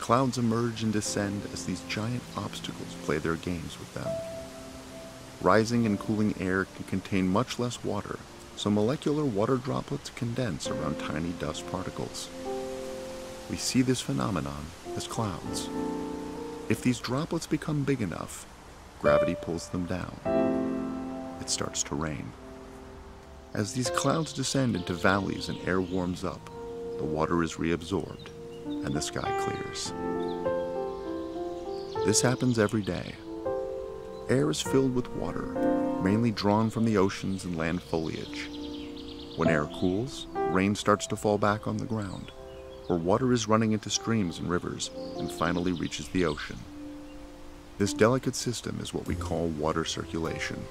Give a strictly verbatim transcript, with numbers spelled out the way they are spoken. Clouds emerge and descend as these giant obstacles play their games with them. Rising and cooling air can contain much less water, so molecular water droplets condense around tiny dust particles. We see this phenomenon as clouds. If these droplets become big enough, gravity pulls them down. It starts to rain. As these clouds descend into valleys and air warms up, the water is reabsorbed and the sky clears. This happens every day. Air is filled with water, mainly drawn from the oceans and land foliage. When air cools, rain starts to fall back on the ground, where water is running into streams and rivers and finally reaches the ocean. This delicate system is what we call water circulation.